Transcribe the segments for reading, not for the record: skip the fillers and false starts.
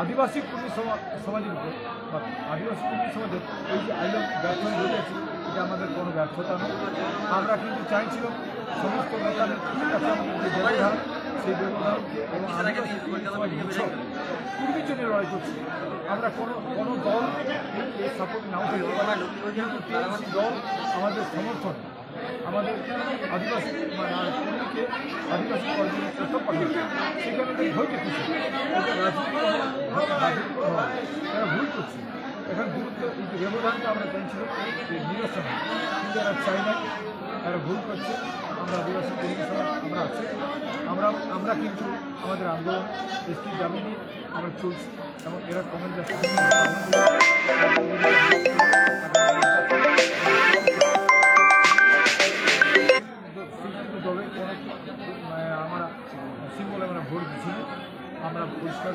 आदिवासी कुर्मी समाज आदिवासी कुर्मी समाज आइलम व्यवसाय घटे को व्यर्थता ना क्योंकि चाहल समस्त नेता व्यवधान से व्यवधान कुर्मी जो लड़ाई करो दल सपोर्ट ना क्योंकि दल हमारे समर्थन আমাদের আদিবাসী কর্মীকে আদিবাসী কর্মীদের প্রস্তাব পাঠিয়েছে সেখানে তাই ভয় পেতেছে তারা ভুল করছে এখন গুরুত্ব কিন্তু ব্যবধানটা আমরা জানছিল নিরসন কিন্তু তারা চাই না তারা ভুল করছে আমরা আদিবাসী কর্মী আমরা আছি আমরা কিন্তু আমাদের আন্দোলন এসটি দাবি নিয়ে আমরা চলছি এবং এরা কমেন্ট আমরা পরিষ্কার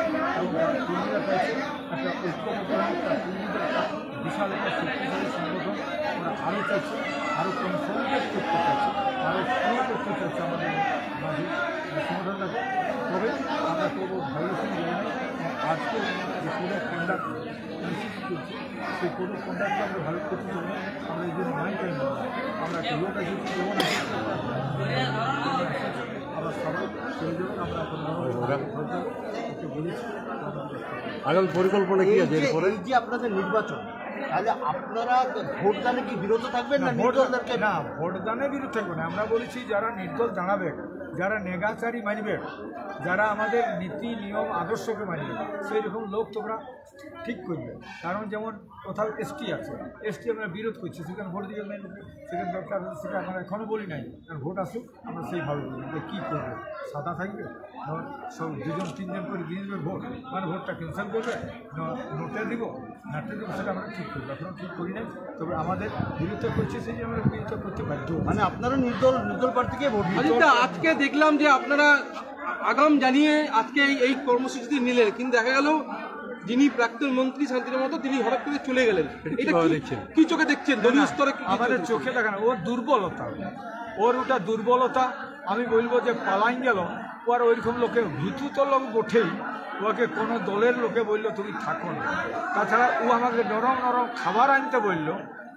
এবং তারা কর্মীরা পেয়েছে একটা ঐক্যবদ্ধ হয়ে তার কর্মীদের একটা বিশাল একটা শক্তিশালী সংগঠন আমরা আরও চাইছি আরও কম সংযোগ করতে চাইছি আরও শুরু করতে চাইছি আমাদের মাঝে সংগঠনটাকে তবে আমরা কোনো ভাইলেশন জানি না আজকে যে কোনো কন্ডাক্ট নিশ্চিত করছি সেই কোনো কন্ডাক্টকে আমরা ভালো করতে চাই না আমরা এই জন্য মাইন্ড করি না আমরা একটা লোক আছে আগামী পরিকল্পনা কি আছে এরপরে এই যে আপনাদের নির্বাচন তাহলে আপনারা ভোটদানে কি বিরত থাকবেন না নির্দলদেরকে না ভোটদানে বিরত থাকবেন আমরা বলেছি যারা নির্দল জানাবে যারা নেগাচারি মানবে যারা আমাদের নীতি নিয়ম আদর্শকে মানবে সেই রকম লোক তোমরা ঠিক করবে কারণ যেমন কোথাও এসটি আছে এসটি আমরা বিরোধ করছি সেখানে ভোট দিবেন না সেখানে দরকার আছে সেটা আমরা এখনও বলি নাই কারণ ভোট আসুক আমরা সেইভাবে বলি যে কী করবো সাদা থাকবে ধর সব দুজন তিনজন করে দিয়ে দেবে ভোট মানে ভোটটা ক্যান্সেল করবে নোটে দেবো নাটে দেবো সেটা আমরা ঠিক করবো এখনও ঠিক করি নাই তবে আমাদের বিরোধ করছি সেই যে আমরা বিরোধ করতে বাধ্য মানে আপনারা নির্দল নির্দল প্রার্থীকে ভোট আজকে দেখলাম যে আপনারা আগাম জানিয়ে আজকে এই কর্মসূচিটি নিলেন কিন্তু দেখা গেল যিনি প্রাক্তন মন্ত্রী শান্তির মতো তিনি হঠাৎ করে চলে গেলেন কি চোখে দেখছেন দলীয় স্তরে আমাদের চোখে দেখানো ওর দুর্বলতা ওর ওটা দুর্বলতা আমি বলবো যে পালাইন গেল ও আর ওইরকম লোকে ভীতু তো লোক ওঠেই ওকে কোনো দলের লোকে বললো তুমি থাকো না তাছাড়া ও আমাকে নরম নরম খাবার আনতে বললো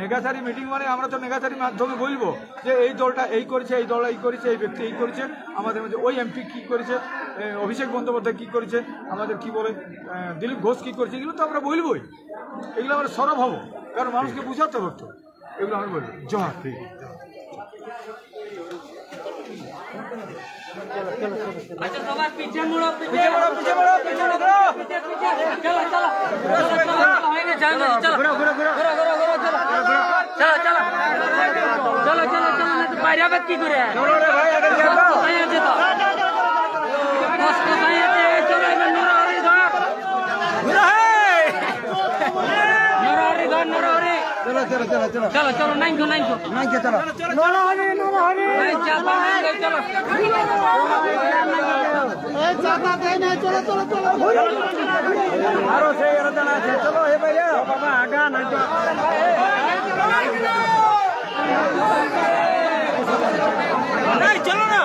নেগাচারি মিটিং মানে আমরা তো নেগাচারি মাধ্যমে বলবো যে এই দলটা এই করেছে এই দলটা এই করেছে এই ব্যক্তি এই করেছে আমাদের মধ্যে ওই এমপি কী করেছে অভিষেক বন্দ্যোপাধ্যায় কী করেছে আমাদের কি বলে দিলীপ ঘোষ কী করেছে এগুলো তো আমরা বলবই এগুলো আমরা সরব হব কারণ মানুষকে বুঝাতে পারতো এগুলো আমি বলবো জোহার কি করে चलो चलो चलो चलो चलो नहीं चलो चलो भैया बाबा आगा नहीं चलो ना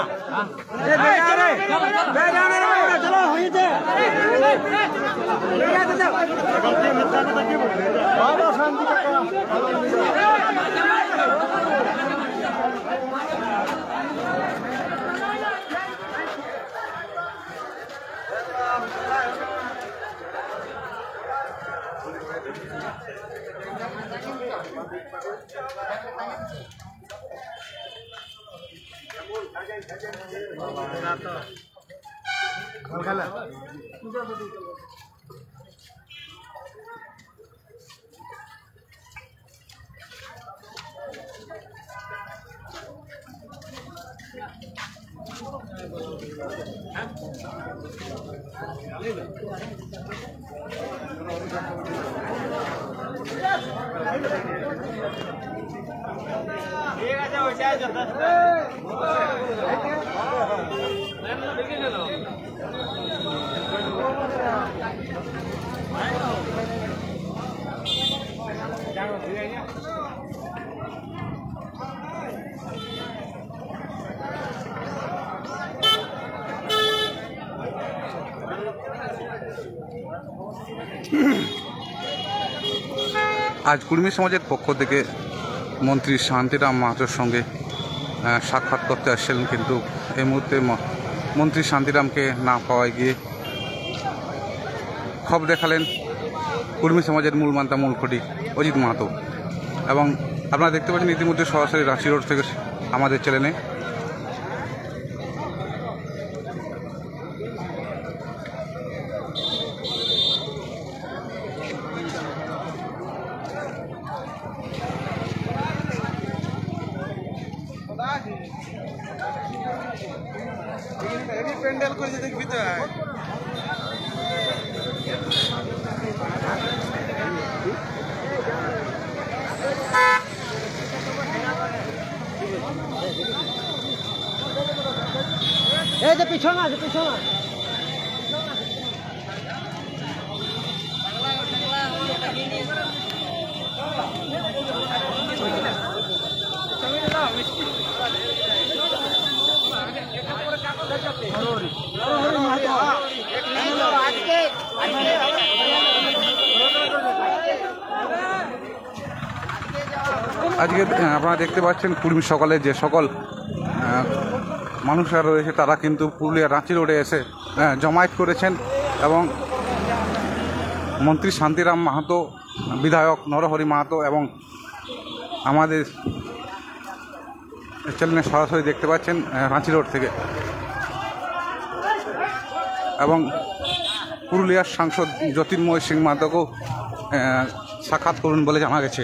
আজ কুর্মী সমাজের পক্ষ থেকে মন্ত্রী শান্তিরাম মাহাতোর সঙ্গে সাক্ষাৎ করতে আসছিলেন, কিন্তু এই মুহূর্তে মন্ত্রী শান্তিরামকে না পাওয়ায় গিয়ে ক্ষোভ দেখালেন কুর্মী সমাজের মূল মান্তা মূল খুঁটি অজিত মাহাতো। এবং আপনারা দেখতে পাচ্ছেন ইতিমধ্যে সরাসরি রাঁচি রোড থেকে আমাদের চ্যানেলে আজকে আপনারা দেখতে পাচ্ছেন কুর্মী সকালে যে সকল মানুষরা রয়েছে তারা কিন্তু পুরুলিয়া রাঁচি রোডে এসে জমায়েত করেছেন এবং মন্ত্রী শান্তিরাম মাহাতো, বিধায়ক নরহরি মাহাতো এবং আমাদের চ্যানেলে সরাসরি দেখতে পাচ্ছেন রাঁচি রোড থেকে, এবং পুরুলিয়ার সাংসদ জ্যোতির্ময় সিং মাহাতোকেও সাক্ষাৎ করুন বলে জানা গেছে।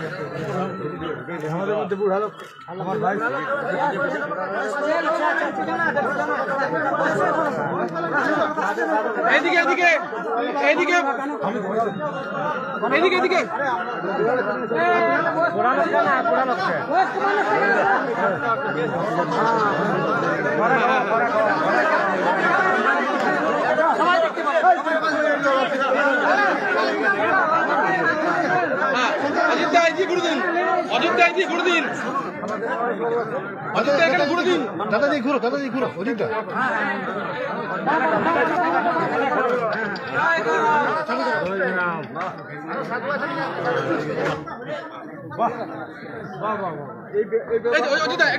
আমাদের দূরত্ব থেকে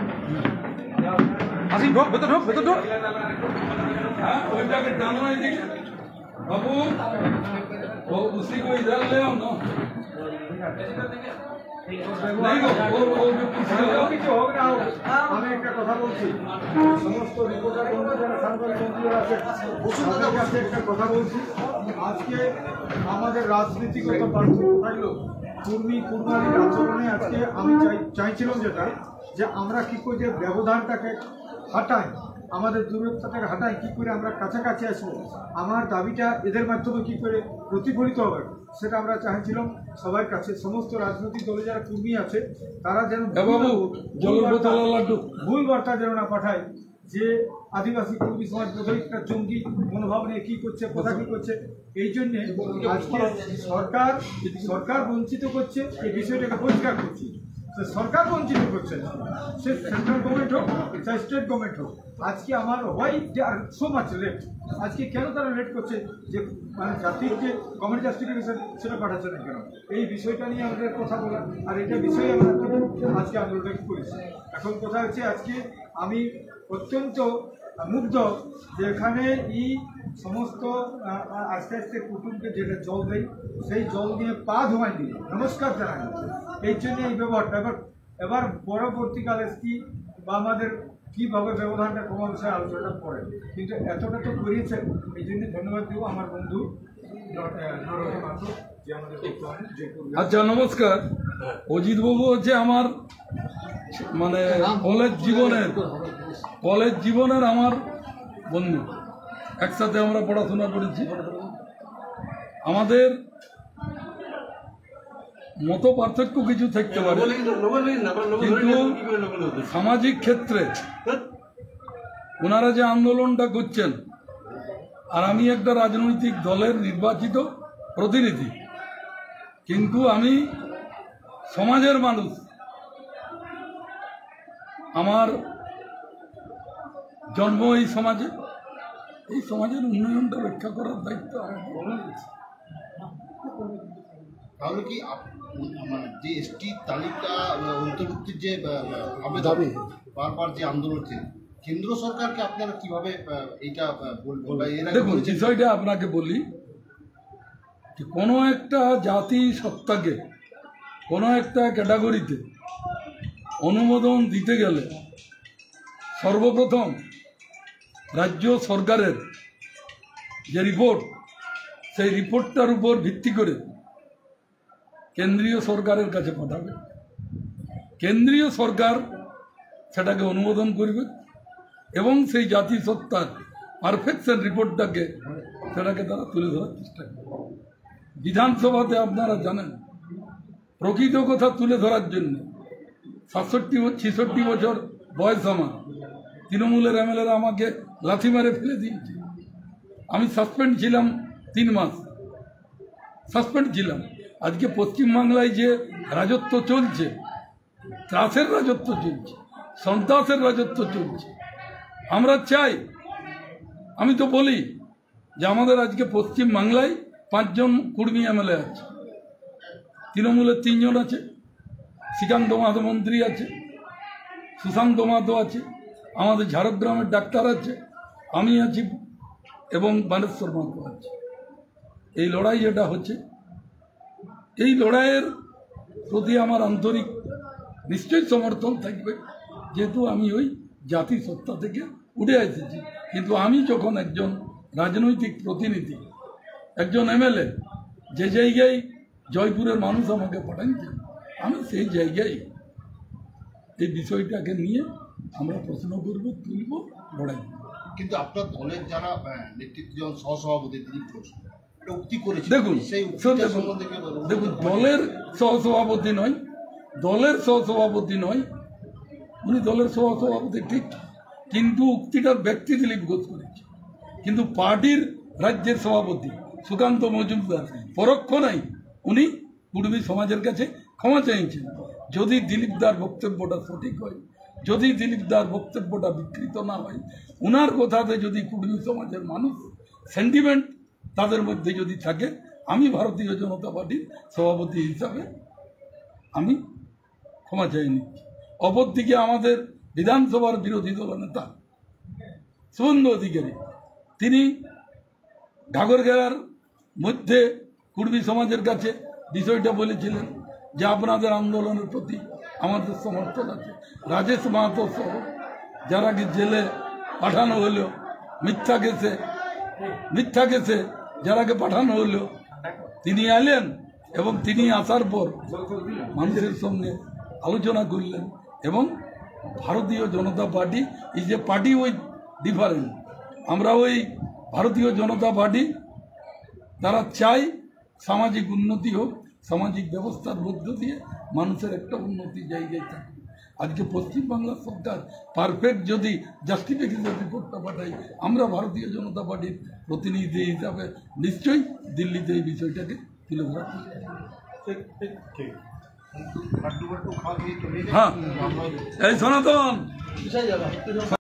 হাঁটাই কি করে আমরা কাছাকাছি আসবো, আমার দাবিটা এদের মাধ্যমে কি করে প্রতিফলিত হবে সেটা আমরা চাইছিলাম সবার কাছে। সমস্ত রাজনৈতিক দলে যারা কর্মী আছে তারা যেন ভুল বার্তা যেন না পাঠায় যে আদিবাসী কর্মী সমাজ একটা জঙ্গি মনোভাব নিয়ে কী করছে, কোথা কী করছে। এই জন্যে আজকে সরকার বঞ্চিত করছে, এই বিষয়টাকে পরিষ্কার করছে। সরকার বঞ্চিত করছে না, সে সেন্ট্রাল গভর্নমেন্ট হোক চাই স্টেট গভর্নমেন্ট হোক। আজকে আমার why they are so much late, আজকে কেন তারা লেট করছে, যে মানে জাতির যে গভর্নমেন্ট জাস্টিফিকেশন সেটা পাঠাচ্ছে না কেন, এই বিষয়টা নিয়ে আমাদের কথা বলা। আর এটা বিষয়ে আমরা আজকে আন্দোলন করেছি। এখন কথা হচ্ছে আজকে আমি অত্যন্ত মুগ্ধ যে এখানে এই সমস্ত আস্তে আস্তে কুটুমকে যেটা জল দেয় সেই জল দিয়ে পা ধোয়াই দিই নমস্কার জানাই, এই জন্য এই ব্যবহারটা। এবার পরবর্তীকালে কি বা আমাদের কীভাবে ব্যবধানটা কমানো সে আলোচনাটা পড়ে, কিন্তু এতটা তো করিয়েছেন, এই জন্য ধন্যবাদ দেবো আমার বন্ধু নরহরি যে আমাদের। আচ্ছা নমস্কার, অজিতবাবু হচ্ছে আমার মানে কলেজ জীবনের আমার বন্ধু, একসাথে আমরা পড়াশোনা করেছি। আমাদের মত পার্থক্য কিছু থাকতে পারে, কিন্তু সামাজিক ক্ষেত্রে ওনারা যে আন্দোলনটা করছেন আর আমি একটা রাজনৈতিক দলের নির্বাচিত প্রতিনিধি, কিন্তু আমি সমাজের মানুষ। আমার জন্ম এই সমাজে, এই সমাজের উন্নয়নটা রক্ষা করার দায়িত্ব আমার। তাহলে কি যে এসটি তালিকা অন্তর্ভুক্তির যে দাবি বারবার যে আন্দোলন হচ্ছে, কেন্দ্র সরকারকে আপনারা কীভাবে এইটা বলবেন? দেখুন বিষয়টা আপনাকে বলি, যে কোনো একটা জাতি সত্তাকে কোনো একটা ক্যাটাগরিতে অনুমোদন দিতে গেলে সর্বপ্রথম রাজ্য সরকারের যে রিপোর্ট, সেই রিপোর্টটার উপর ভিত্তি করে কেন্দ্রীয় সরকারের কাছে পাঠাবে। কেন্দ্রীয় সরকার সেটাকে অনুমোদন করবে এবং সেই জাতি সত্তার পারফেকশন রিপোর্টটাকে সেটাকে তারা তুলে ধরার চেষ্টা করবে। বিধানসভাতে আপনারা জানেন প্রকৃত কথা তুলে ধরার জন্য ৬৬ বছর বয়স আমার তৃণমূলের এমএলএরা আমাকে লাথি মেরে ফেলে দিয়েছে। আমি সাসপেন্ড ছিলাম ৩ মাস সাসপেন্ড ছিলাম। আজকে পশ্চিমবাংলায় যে রাজত্ব চলছে, ত্রাসের রাজত্ব চলছে, সন্ত্রাসের রাজত্ব চলছে, আমরা চাই, আমি তো বলি যে আমাদের আজকে পশ্চিমবাংলায় 5 জন কুর্মী এমএলএ আছে, তৃণমূলের 3 জন আছে, শ্রীকান্ত মাহাতো মন্ত্রী আছে, সুশান্ত মাহাতো আছে, আমাদের ঝাড়গ্রামের ডাক্তার আছে, আমি আছি এবং বানেশ্বর মাহাতো আছে। এই লড়াই যেটা হচ্ছে, এই লড়াইয়ের প্রতি আমার আন্তরিক নিশ্চয়ই সমর্থন থাকবে, যেহেতু আমি ওই জাতি সত্তা থেকে উঠে এসেছি। কিন্তু আমি যখন একজন রাজনৈতিক প্রতিনিধি, একজন এমএলএ, যে জায়গায় জয়পুরের মানুষ আমাকে পাঠাইছে, আমি সেই জায়গায় এই বিষয়টাকে নিয়ে আমরা প্রশ্ন করব, তুলব, লড়াই। কিন্তু আপনার দলের যারা নেতৃত্ব, যেমন সহসভাপতি তিনি প্রশ্ন উক্তি করেছে, দেখুন দেখুন দলের সহসভাপতি নয়, দলের সহসভাপতি নয়, উনি দলের সহসভাপতি ঠিক, কিন্তু উক্তিটা ব্যক্তি দিলীপ ঘোষ করেছে। কিন্তু পার্টির রাজ্যের সভাপতি সুকান্ত মজুমদার পরোক্ষ নাই, উনি কুর্মী সমাজের কাছে ক্ষমা চাইছেন। যদি দিলীপদার বক্তব্যটা সঠিক হয়, যদি দিলীপদার বক্তব্যটা বিকৃত না হয়, উনার কথাতে যদি কুর্মী সমাজের মানুষ সেন্টিমেন্ট তাদের মধ্যে যদি থাকে, আমি ভারতীয় জনতা পার্টির সভাপতি হিসাবে আমি ক্ষমা চাই নিচ্ছি। অপরদিকে আমাদের বিধানসভার বিরোধী দল নেতা শুভেন্দু অধিকারী, তিনি ঘাগরঘেরার মধ্যে কুর্মী সমাজের কাছে বিষয়টা বলেছিলেন যে আপনাদের আন্দোলনের প্রতি আমাদের সমর্থন আছে। রাজেশ মাহাতো সহ যারা কি জেলে পাঠানো হলো মিথ্যা কেসে, মিথ্যা কেসে যারাকে পাঠানো হলো, তিনি এলেন এবং তিনি আসার পর মানুষের সঙ্গে আলোচনা করলেন এবং Bharatiya Janata Party is a party with different. আমরা ওই ভারতীয় জনতা পার্টি তারা চাই সামাজিক উন্নতি হোক, সামাজিক ব্যবস্থার মধ্য দিয়ে মানুষের একটা উন্নতি জায়গায় থাকে। আজকে পশ্চিমবাংলা সরকার পারফেক্ট যদি জাস্টিফিকেশন রিপোর্টটা পাঠাই, আমরা ভারতীয় জনতা পার্টির প্রতিনিধি হিসাবে নিশ্চয়ই দিল্লিতে এই বিষয়টাকে তুলে ধরা। হ্যাঁ, এই সনাতন